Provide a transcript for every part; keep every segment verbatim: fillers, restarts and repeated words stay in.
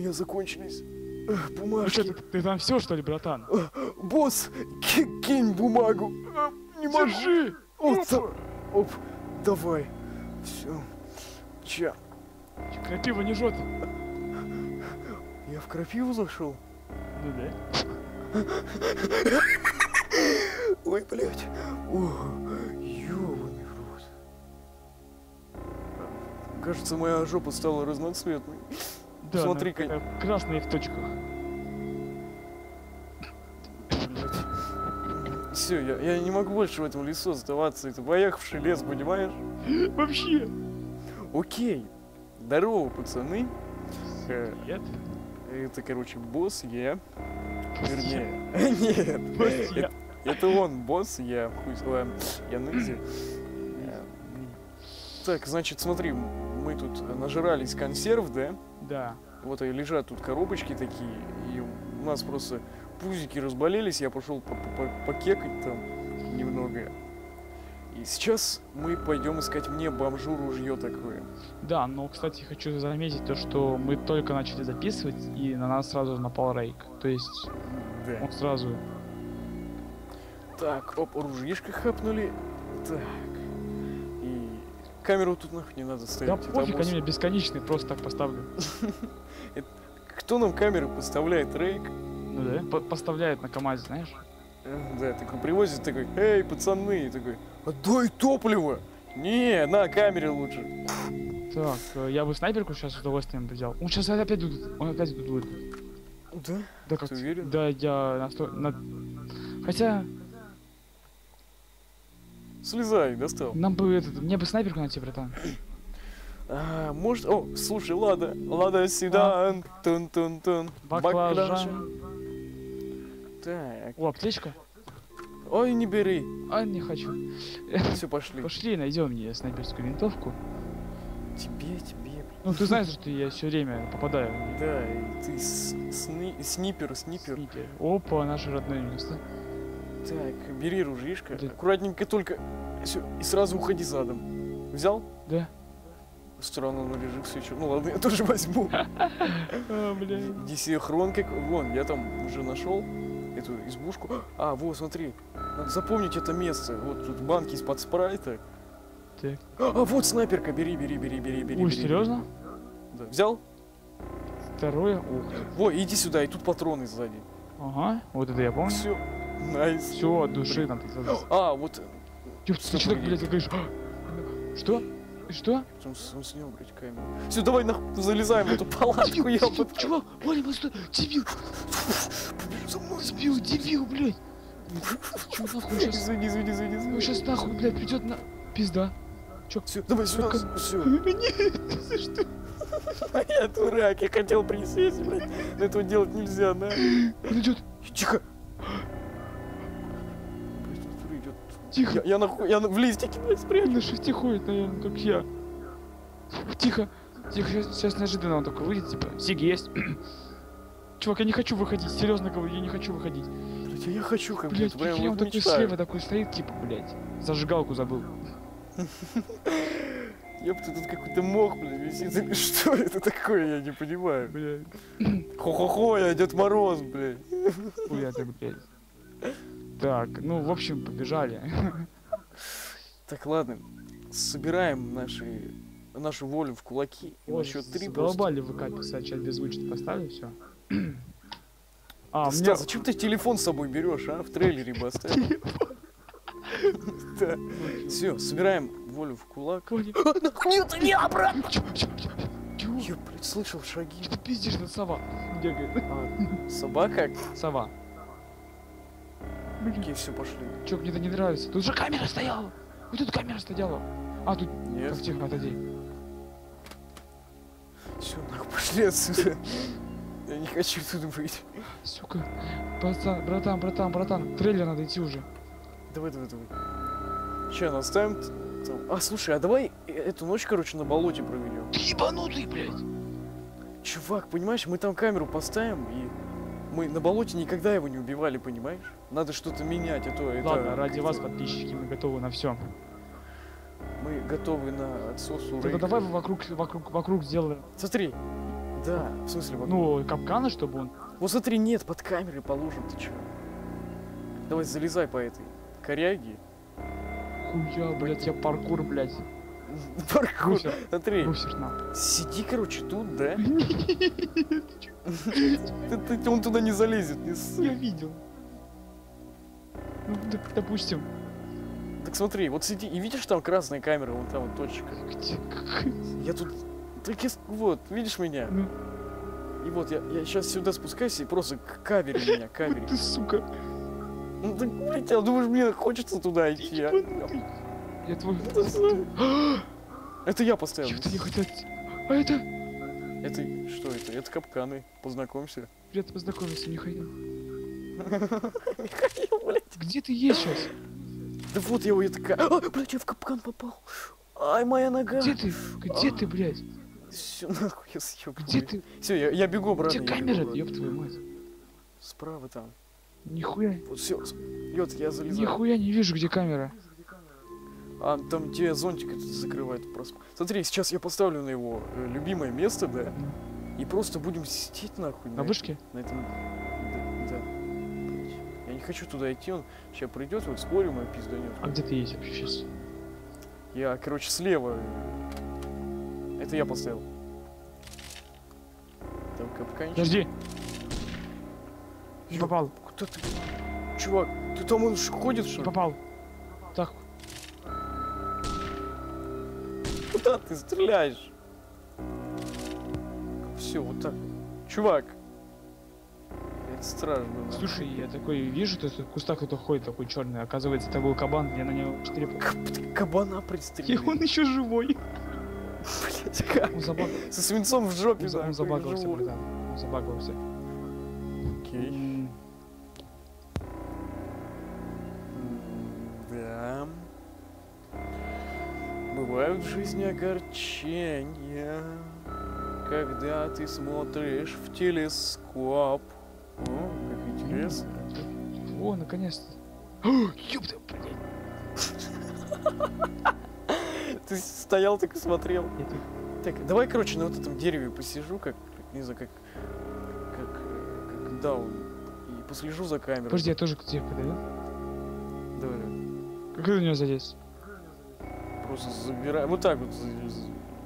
меня закончились бумажки. Ты, ты, ты там все, что ли, братан? Босс, кинь бумагу. Не держи. Оп, оп, давай. Все. Ча. Крапива не жжет. Я в крапиву зашел? Ну да. Ой, блядь. Ёбаный рот. Кажется, моя жопа стала разноцветной. Да, смотри-ка. Красные в точках. Все, я, я не могу больше в этом лесу сдаваться. Это поехавший лес, понимаешь? Вообще. Окей. Здорово, пацаны. Привет. Это, короче, босс я. Вернее. Нет. Босс я. Это он, босс я. Хуй с вами. Я Назzy. Так, значит, смотри, мы тут нажирались консерв, да? Да. Вот и лежат тут коробочки такие, и у нас просто пузики разболелись, я пошел покекать там немного. И сейчас мы пойдем искать мне бомжу ружье такое. Да, но, кстати, хочу заметить то, что мы только начали записывать, и на нас сразу напал рейк. То есть, да. Он сразу... Так, оп, ружьишко хапнули. Так. И камеру тут нахуй не надо ставить. Да пофиг, они мне бесконечные, просто так поставлю. Кто нам камеру поставляет, рейк? Ну да, поставляет на КамАЗе, знаешь? Да, такой привозит, такой, эй, пацаны, и такой, отдай топливо! Не, на камере лучше. Так, я бы снайперку сейчас с удовольствием взял. Он сейчас опять дует, он опять дует. Да? Да, как ты уверен? Да, я настолько... На... Хотя... Слезай, достал. Нам бы этот, мне бы снайперку найти, братан. А, может... О, слушай, Лада, Лада седан, тун-тун-тун, баклажан. Так. О, аптечка. Ой, не бери. А, не хочу. Все, пошли. Пошли, найдем мне снайперскую винтовку. Тебе, тебе. Ну, ты знаешь, что я все время попадаю. Да, и ты сны... снипер, снипер. Снипер. Опа, наше родное место. Так, бери ружишко. Да. Аккуратненько только. Все, и сразу уходи задом. Взял? Да. Странно, ну лежит все еще. Ну ладно, я тоже возьму. Десихрон как... Вон, я там уже нашел эту избушку. А, вот, смотри. Надо запомнить это место. Вот тут банки из-под спрайта. Так. А, вот снайперка. Бери, бери, бери, бери, бери. Ой, серьезно? Да. Взял? Второе. Ух. Во, иди сюда, и тут патроны сзади. Ага, вот это я помню. Все. Найс. Все, от души там. А, вот. Ты что так, блядь, говоришь? Что? Что? Он, он снял, блядь, камеру. Все, давай нахуй залезаем в эту палатку, я под... Чувак, вали, постой, дебил! Сбил, дебил, блядь! Чувак, он сейчас... Извини, извини, извини, извини. Он сейчас нахуй, блядь, придет на... Пизда. Чё? Все, давай сюда, все. Нет, ты что? А я дурак, я хотел присесть, блядь. Но этого делать нельзя, да? Он идет. Тихо! Тихо. Я, я нахуй, я в листике, блядь, спрятал. На шифте ходит, наверное, как я. Тихо. Тихо, сейчас, сейчас неожиданно он такой выйдет, типа, сиг есть. Чувак, я не хочу выходить, серьезно говорю, я не хочу выходить. Блядь, я хочу, как блядь, блядь, блядь, он такой мечтаю. Слева такой стоит, типа, блядь, зажигалку забыл. Ёпта, тут какой-то мох, блядь, висит. Что это такое, я не понимаю, блядь. Хо-хо-хо, идет мороз, блядь. Хуя ты, блядь. Так, ну, в общем, побежали. Так, ладно. Собираем наши, нашу волю в кулаки. И на счет три просто... Задолбали ВК писать, сейчас беззвучно поставили, все. А, у меня... Зачем ты телефон с собой берешь, а? В трейлере бы оставил. Все, собираем волю в кулак. Нет, не обратно! Я, блядь, слышал шаги. Ты пиздишь, на сова. Собака? Сова. Блин, все, пошли. Че, мне-то не нравится. Тут же камера стояла. Вот тут камера стояла. А, тут... Нет. Так, тихо, отойди. Все, нахуй, пошли отсюда. Я не хочу тут быть. Сука. Пацан, братан, братан, братан. Трейлер надо идти уже. Давай, давай, давай. Че, наставим? А, слушай, а давай эту ночь, короче, на болоте проведем. Ты ебанутый, блядь. Чувак, понимаешь, мы там камеру поставим и... Мы на болоте никогда его не убивали, понимаешь? Надо что-то менять, а то... Ладно, это... ради вас, подписчики, мы готовы на все. Мы готовы на отсос у Рейка. Тогда давай вокруг, вокруг, вокруг сделаем. Смотри, Да, в смысле вокруг? Ну, капканы, чтобы он... Вот смотри, нет, под камерой положим, ты чего? Давай залезай по этой коряге. Хуя, блядь, я паркур, блядь. Паркур, Бусер. Смотри. Бусер, сиди, короче, тут, да? Он туда не залезет, не ссор. Я видел. Ну, допустим. Так смотри, вот сиди, и видишь, там красная камера, вон там вот точка. Где? Я тут... Так я... Вот, видишь меня? Ну. И вот, я, я сейчас сюда спускаюсь и просто кавери меня, кавери. Ты, сука. Ну так, блядь, я думаю, мне хочется туда идти. Я, а? я твой... Это, это я поставил. Чего-то не хотел... А это... Это... Что это? Это капканы. Познакомься. Привет, познакомься, Михаил. Михаил, блядь. Где ты есть сейчас? Да вот я у такая. А, блядь, я в капкан попал. Ай, моя нога. Где ты? Где а? ты, блядь? Все, нахуй, я съебаю. Где ты? Все, я, я бегу, брат. Где камера, ёб твою мать? Справа там. Нихуя. Вот все, ёд, я залезаю. Нихуя не вижу, где камера. А там где зонтик закрывает просто. Смотри, сейчас я поставлю на его э, любимое место, да? Mm. И просто будем сидеть, нахуй. На, на вышке? На этом... Да, да. Я не хочу туда идти, он сейчас придет, вот спорим, и пизданет. А где ты есть вообще сейчас? Я, короче, слева. Это я поставил. Там капканчик. Подожди. Не попал. Кто ты? Чувак, ты там он ходит, что ли? Попал. Так. Куда ты стреляешь? Все, вот так. Чувак. Это страшно. Слушай, я такой вижу, то есть в кустах кто-то ходит, такой черный. Оказывается, такой кабан. Я на него штрепал. Кабана пристрелил. И он еще живой. Блять, как? Он забаг... Со свинцом в жопе. Он, да, он забагался, братан. Он забагался. Окей. Mm. Да. Бывают в жизни огорчения, когда ты смотришь в телескоп. О, как интересно. О, наконец-то. Ёпта, блядь. Ты стоял, так и смотрел. Нет. Так, давай, короче, на вот этом дереве посижу, как, не знаю, как, как, как даун, и послежу за камерой. Подожди, я тоже к тебе подойду. Давай. Как ты у него залез? Просто забирай, вот так вот,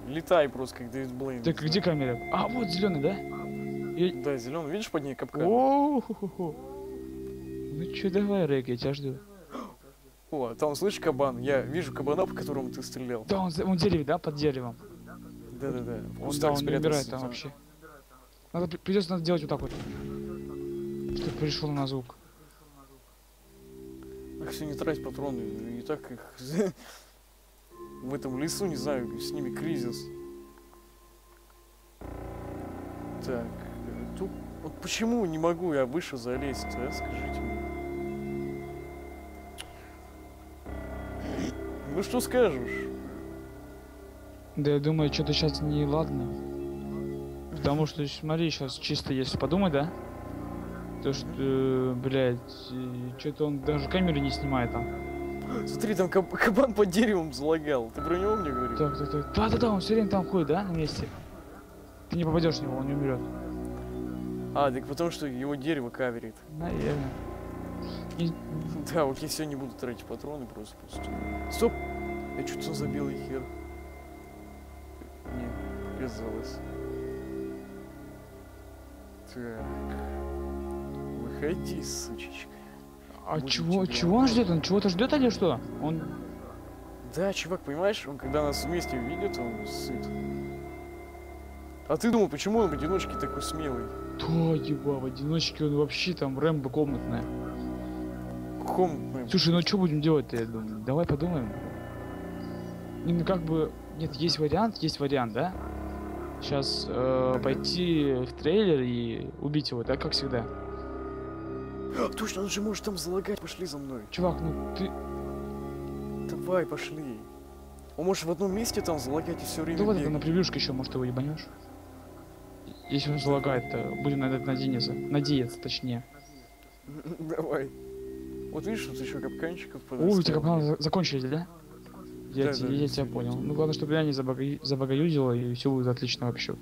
летай просто, как Дэвид Блейн. Так, где камера? А, вот зеленый, да? И... Да, зеленый, видишь, под ней капкан? О-хо-хо-хо. Ну чё, давай, Рэг, я тебя жду. О, там, слышишь, кабан? Я вижу кабана, по которому ты стрелял. Да, он, он дереве, да? Под деревом. Да-да-да. Он, да, он не убирает там вообще. Надо, придется надо делать вот так вот. Чтобы пришел на звук. Ах, все, не трать патроны. И так их... В этом лесу, не знаю, с ними кризис. Так. Тут... Вот почему не могу я выше залезть, а? Скажите мне. Ну что скажешь? Да я думаю, что-то сейчас не ладно. Потому что, смотри, сейчас чисто если подумать, да? То, что, блядь, что-то он даже камеры не снимает там. Смотри, там каб кабан под деревом залагал. Ты про него мне говоришь? Так, так, так. Да-да-да, он все время там ходит, да, на месте? Ты не попадешь в него, он не умрет. А, так потому что его дерево каверит. Наверное. И... Да, окей, все, не буду тратить патроны просто пустую. Стоп! Я что-то за белый хер. Нет, показалось. Так. Выходи, сучечка. А Буду чего? Тебя... Чего он ждет? Он чего-то ждет или что? Он. Да, чувак, понимаешь, он когда нас вместе увидит, он сыт. А ты думал, почему он в одиночке такой смелый? Да, еба, в одиночке он вообще там Рэмбо комнатная. Комнатная. Слушай, ну что будем делать-то, я думаю? Давай подумаем. И, ну как бы... Нет, есть вариант, есть вариант, да? Сейчас э, пойти в трейлер и убить его, да, как всегда. Точно, он же может там залагать. Пошли за мной. Чувак, ну ты... Давай, пошли. Он может в одном месте там залагать и все время... Давай это на превьюшке еще, может, его ебанешь? Если он залагает, то будем на это надеяться. Надеяться, точнее. Давай. Вот видишь, тут еще капканчиков подоставил. Ой, у тебя капканы закончились, да? Я, да, те, да, я да, тебя да, понял. Да. Ну главное, чтобы я не забагаюзила, и все будет отлично вообще.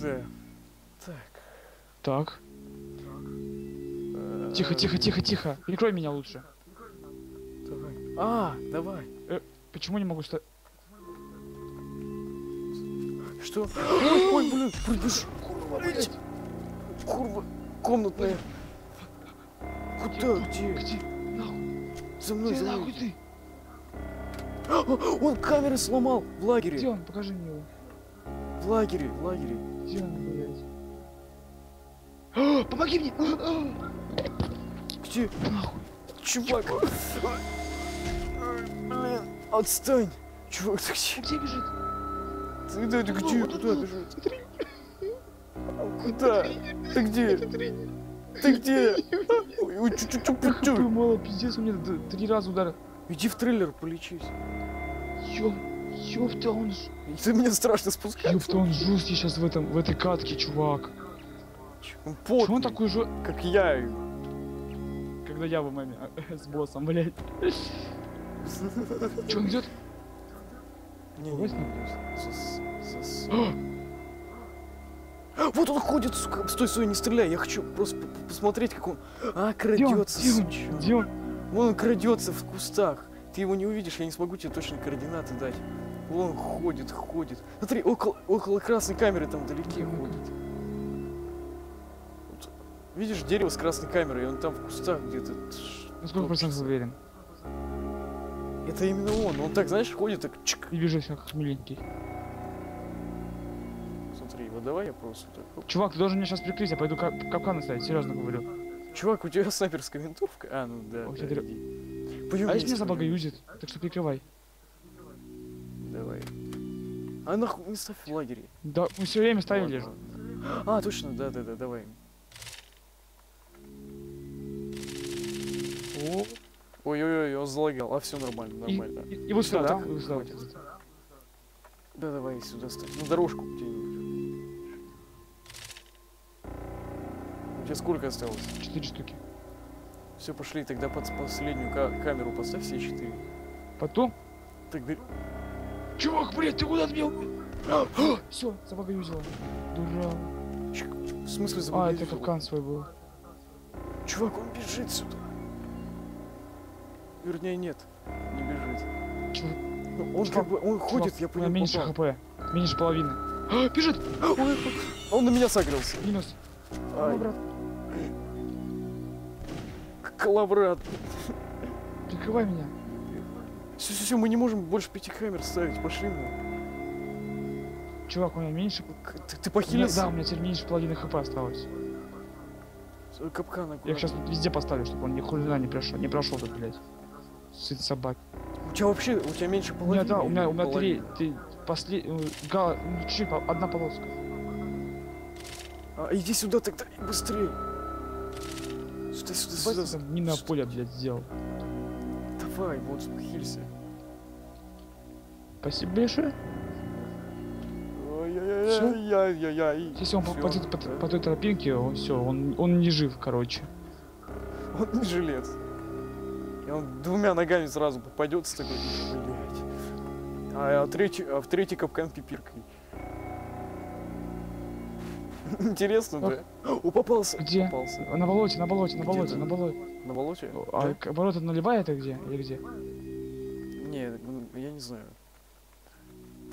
Да. Так. Так. Так. Тихо, тихо, тихо, тихо. Прикрой меня лучше. Давай. А, давай. Э, почему не могу встать? Что? Ой, ой, блин, прыгаешь. Курва, блядь. Курва, комнатная. Куда? Где? Где? Нахуй. За мной, за мной. Ты? Он камеры сломал в лагере. Где он? Покажи мне его. В лагере, в лагере. Где он, блядь? Помоги мне! Где? Нахуй. Чувак. Блин, отстань. Чувак, ты где? Где бежит? Ты, да, ты где? Куда бежит? Куда? Ты где? Ты где? Ой, чуть-чуть мало, пиздец, у меня три раза ударил. Иди в трейлер, полечись. Ёп, ёпта, он ж... Ты мне страшно спускаться. Ёпта, он жесткий сейчас в этом, в этой катке, чувак. Он потный. Чё он такой же, как я. Когда я в маме с боссом, блядь. Чё, он идёт? Не, не, не. Вот он ходит, сука. Стой, стой, не стреляй. Я хочу просто посмотреть, как он... А, крадётся, сучок. Где он? Вон он крадется в кустах. Ты его не увидишь, я не смогу тебе точно координаты дать. Вон он ходит, ходит. Смотри, около, около красной камеры там вдалеке ходит. Вот, видишь, дерево с красной камерой, и он там в кустах где-то. На сколько процентов уверен? Это именно он. Он так, знаешь, ходит, так чик. И бежит, как миленький. Смотри, вот давай я просто так. Чувак, ты должен меня сейчас прикрыть, я пойду капкан наставить, серьезно говорю. Чувак, у тебя снайперская винтовка? А, ну да. да дыр... Пойдем, а если меня собака юзит, так что прикрывай. Давай. А нахуй не ставь в лагере. Да, мы все время ставили же. А, точно, да-да-да, давай. Ой-ой-ой, он залагал, а все нормально, нормально. И, и, и вот сюда, да? И вот сюда. Да, давай сюда ставь, на дорожку где-нибудь. Тебе сколько осталось? Четыре штуки. Все, пошли, тогда под последнюю камеру поставь все четыре. Потом? Так, да... Чувак, блядь, ты куда отбил? Все, собака юзила. Дурак. В смысле собака? А, это капкан свой был. Чувак, он бежит сюда. Вернее, нет, не бежит. Чувак. Он Чувак. как бы, он Чувак. ходит, я понимаю. Меньше хп, меньше половины. А, бежит! Ой, он на меня согрелся. Минус. Ай. Колобрат. Прикрывай меня. Все, все, все, мы не можем больше пяти камер ставить, пошли мы. Чувак, у меня меньше... Ты, ты похилился? Да, у меня теперь меньше половины хп осталось. Капкан аккуратно. Я их сейчас везде поставлю, чтобы он ни хрена не прошел, не прошел тут, блядь. Сыт собак. У тебя вообще, у тебя меньше половины? Нет, да, у меня, у меня три, ты, после... Гал... Чуть, одна полоска. А, иди сюда тогда и быстрее. Сюда, сюда, сюда, сюда. Не на поле, блядь, сделал. Давай, вот, хилься. Спасибо большое. Ой-ой-ой-ой-ой-ой-ой. Если он попадет по, по той тропинке, он все, он, он не жив, короче. Он не жилец. И он двумя ногами сразу попадется такой, блядь. А, а, третий, а в третий капкан пипиркой. Интересно, да? О, попался. Где? Попался. На болоте, на болоте, на болоте, на болоте. На болоте? А да? Болото наливает это где? Или где? Не, я не знаю.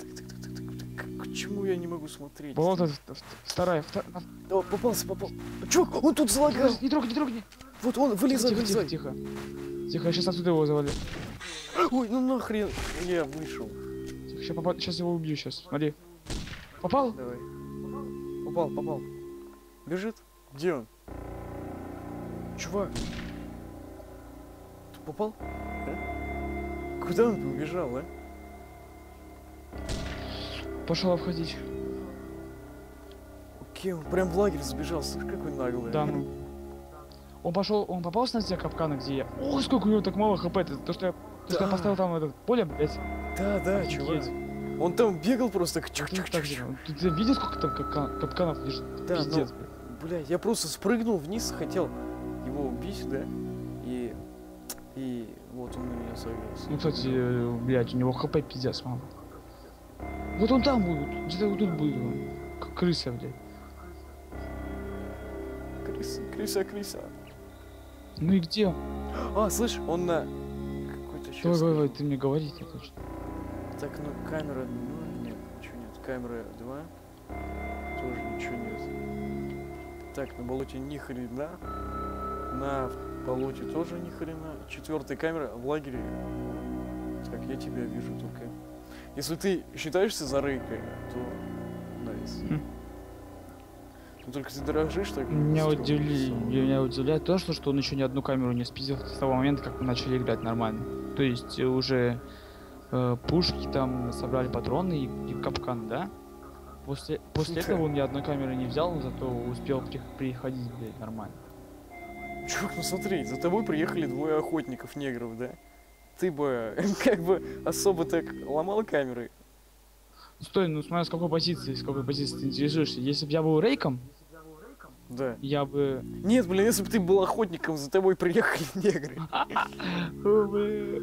Так, так, так, так, так, так. Чему я не могу смотреть? Болото вторая, вторая. О, попался, попался. Чувак, он тут залагал. Не трогай, не трогай. Вот он, вылезай, тихо, вылезай. Тихо, тихо. Тихо, я сейчас отсюда его завалю. Ой, ну нахрен. Я вышел. Сейчас, попал... сейчас его убью, сейчас. Смотри. Попал? Давай. Попал, попал. Бежит? Где он? Чувак. Ты попал? Да? Куда он убежал, а? Пошел обходить. Окей, он прям в лагерь сбежал. Слышь, какой наглый. Да, ну. Он пошел, он попался на те капканы, где я. О, сколько у него так мало хп. Это то, что я, то, да. что я поставил там этот поле, блядь. Да, да, офигеть. Чувак. Он там бегал просто чук-чук-чук. Ты, ты видел, сколько там капкан, капканов лежит? Да, пиздец, но, бля, я просто спрыгнул вниз, хотел его убить, да? И... И... Вот он на меня согрелся. Ну, кстати, блядь, у него хп пиздец мало. Вот он там будет, где-то вот тут будет он. крыса, блядь. Крыса, крыса, крыса. Ну и где? А, слышь, он на... Какой-то сейчас... Давай, давай, ты мне говори, я точно. Так, ну камера... Ну, нет, ничего нет. Камера два. Тоже ничего нет. Так, на болоте ни хрена. На болоте тоже ни хрена. Четвертая камера в лагере. Так, я тебя вижу только. Если ты считаешься за рейкой, то... Найс. Nice. Ну только ты дрожишь, так... Меня, удивили... Меня удивляет то, что, что он еще ни одну камеру не спиздил с того момента, как мы начали играть нормально. То есть уже э, пушки там собрали, патроны и, и капкан, да? После, после этого он ни одной камеры не взял, но зато успел при... приходить, блядь, нормально. Чувак, ну смотри, за тобой приехали двое охотников-негров, да? Ты бы как бы особо так ломал камеры. Стой, ну смотри, с какой позиции, с какой позиции ты интересуешься. Если бы я был рейком, да. Я бы... Нет, блин, если бы ты был охотником, за тобой приехали негры.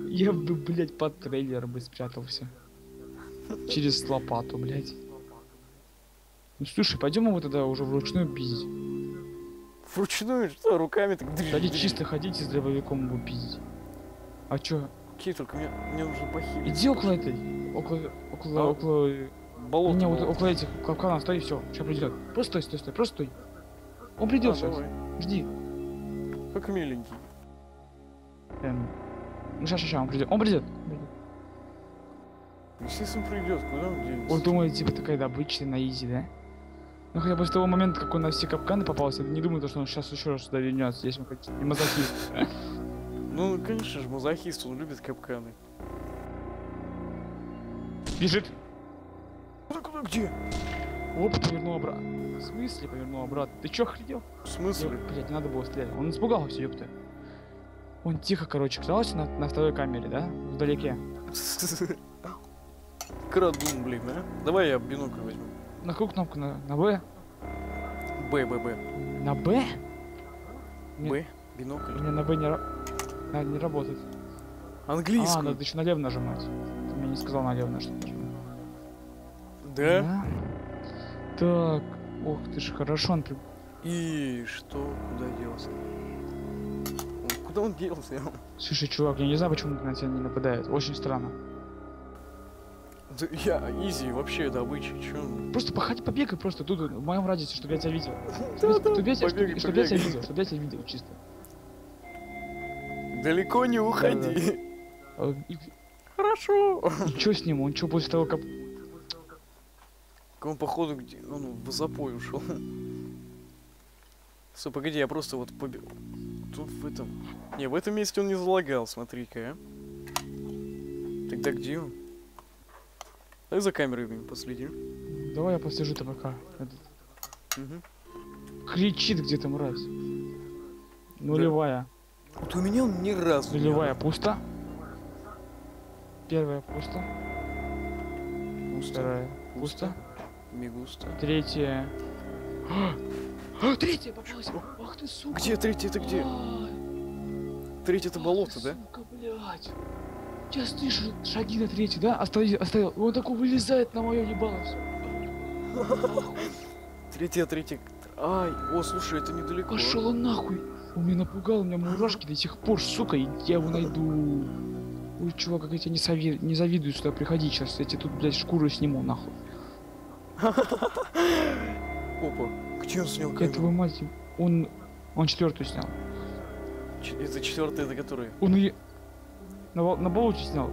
Я бы, блядь, под трейлер бы спрятался. Через лопату, блядь. Ну слушай, пойдем его тогда уже вручную пиздить. Вручную? Что, руками так дрыжь? Давайте чисто ходите с дробовиком его пиздить. А чё? Окей, только мне, мне нужно похилить. Иди около этой, около, около, а, около... Болото. Не, вот около этих капканов стой, все, сейчас придет. Просто стой, стой, стой, просто стой. Он придет а, сейчас, давай. Жди. Как миленький. Эм, ну сейчас, сейчас, он придет, он придет. Естественно, придет, куда он денется? Он думает, типа, такая добыча на изи, да? Ну хотя бы с того момента, как он на все капканы попался, я не думаю, что он сейчас еще раз сюда вернется, если мы хотим, и мазохист. Ну, конечно же, мазохист, он любит капканы. Бежит! Куда, где? Оп, повернул обратно. В смысле повернул обратно? Ты чё охренел? В смысле? Блять, не надо было стрелять. Он испугался, ёпта. Он тихо, короче, казалось на, на второй камере, да? Вдалеке. Крадун, блин, да? Давай я бинокль возьму. На какую кнопку? На Б? Б, Б, Б. На Б? Б, бинокль. У меня на Б не... Надо не работать. Английский. А, надо еще налево нажимать. Ты мне не сказал налево на что нажимать. Да? Да? Так. Ох, ты ж хорошо он... И что? Куда делся? Куда он делся? Слушай, чувак, я не знаю, почему на тебя не нападает. Очень странно. Да я изи, вообще добыча, че? Просто походи, побегай просто тут, в моем радиусе, чтобы я тебя видел. Чтобы я тебя видел, чтобы я тебя видел, чисто. Далеко не уходи. Да, да. Хорошо. И что с ним? Он что после того, как... Он походу где... Он в запой ушел. Стой, погоди, я просто вот побил. Тут в этом... Не, в этом месте он не залагал, смотри-ка, а. Тогда где он? Дай за камерой последи. Давай я послежу-то пока. Угу. Кричит где-то мразь. Нулевая. Да. Вот у меня он ни разу. Нулевая пусто. Первая пусто. пусто. Вторая пусто. Мигуста. Третья. А, третья попалась. Ах ты сука. Где третья-то где? Третья-то болото, да? Сука, блядь. Я слышу шаги на третьей, да? Оставил, оставил. Он такой вылезает на мое ебало. Третья, третья. Ай, о, слушай, это недалеко. Пошел он нахуй. Он меня напугал, у меня мурашки до сих пор, сука, и я его найду. Ой, чувак, как я тебя не, сови... не завидую сюда приходить сейчас, я тебе тут, блядь, шкуру сниму, нахуй. Опа, где он снял камеру? Этого мать, он... он четвертую снял. Ч... Это четвертая, это которая? Он и... На, на болоте снял.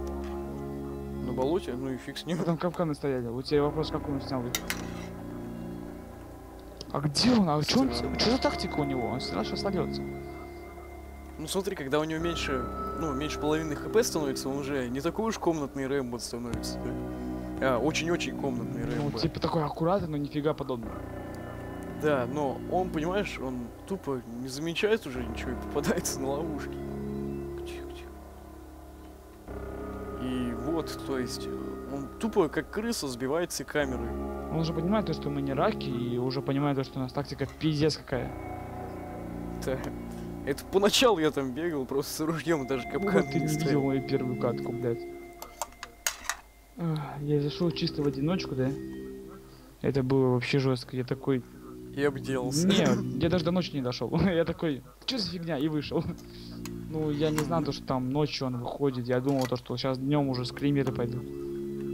На болоте? Ну и фиг с ним. Там капканы стояли, вот тебе вопрос, как он снял. А где он? А что за тактика у него? Он всегда сейчас сольется. Ну смотри, когда у него меньше, ну, меньше половины хп становится, он уже не такой уж комнатный Рэмбо становится. Да? А, очень-очень комнатный Рэмбо. Ну, типа такой аккуратный, но нифига подобного. Да, но он, понимаешь, он тупо не замечает уже ничего и попадается на ловушки. И вот, то есть, он тупо как крыса сбивает все камеры. Он уже понимает то, что мы не раки, и уже понимает то, что у нас тактика пиздец какая. Да. Это поначалу я там бегал, просто с ружьем даже капкан. Вот ты не видел мою первую катку, блядь. Я зашел чисто в одиночку, да? Это было вообще жестко. Я такой... Я обделался. Не, я даже до ночи не дошел. Я такой, что за фигня, и вышел. Ну, я не знал, то, что там ночью он выходит. Я думал, то, что сейчас днем уже скримеры пойдут.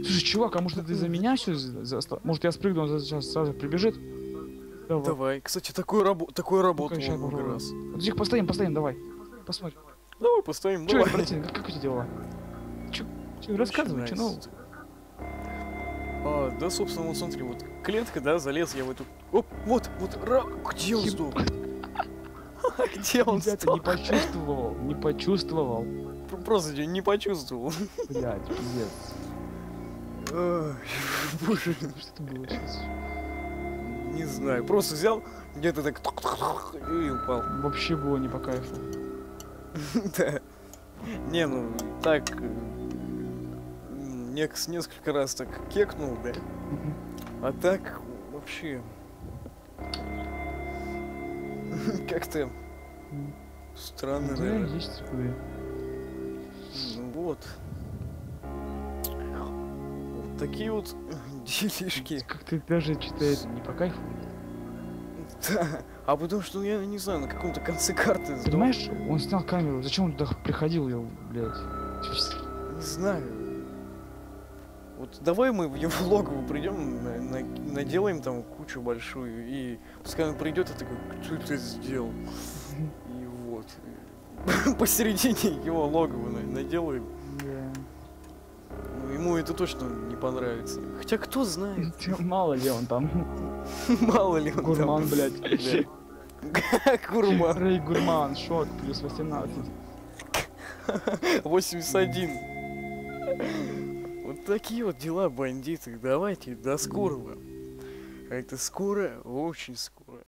Слушай, чувак, а может ты за меня все застал? Может я спрыгну, он сейчас сразу прибежит? Давай. Давай. Кстати, такую работу, такую работу много раз. Подожди, поставим, поставим, давай. Посмотрим. Давай поставим. Че, братин, как, как у тебя дела? Че, че рассказывай, че нового? А, да, собственно, вот смотри, вот клетка, да, залез я в эту... Оп, вот, вот, ра... где он сдох? Где он сдох? Не почувствовал, не почувствовал. Просто не почувствовал. Блядь, пиздец. Боже, что это было сейчас? Не знаю, просто взял, где-то так... и упал. Вообще было не по кайфу. Да. Не, ну, так... несколько раз так кекнул, да? А так вообще как-то странно, да? Есть, ну вот. Вот такие вот делишки. Как ты даже читаешь, не по кайфу? Да. А потому что я не знаю, на каком-то конце карты. Понимаешь, он снял камеру. Зачем он туда приходил, я, блядь? Не знаю. Вот давай мы в Евлогову придем, на, на, наделаем там кучу большую, и пускай он придет, и такой, что ты сделал? И вот. Посередине его логово наделаем. Yeah. Ему это точно не понравится. Хотя кто знает. Мало ли он там. Мало ли он там. Гурман, блядь. Гурман. Рэй Гурман, шок, плюс восемнадцать. восемьдесят один. Вот такие вот дела, бандиты. Давайте, до скорого. Это скоро, очень скоро.